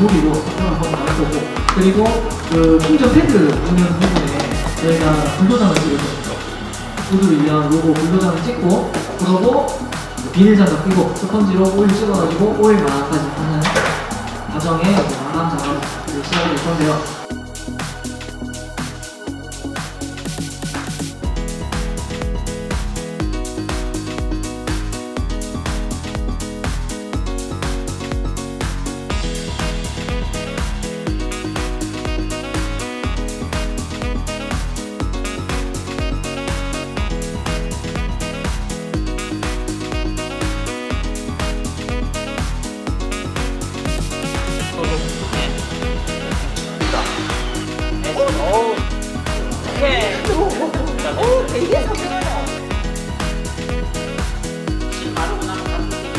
무료로 사용하고 나갈 거고, 그리고 그 충전 패드 운영 부분에 저희가 불도장을 찍을 것이죠. 구두를 위한 로고 불도장을 찍고, 그러고 비닐장갑 끼고 스펀지로 오일 찍어가지고 오일 마감까지 하는 과정에 마감 작업을 시작이 될 건데요. 오, 되게 상큼하다. 실 바르고 나면 가슴 되게.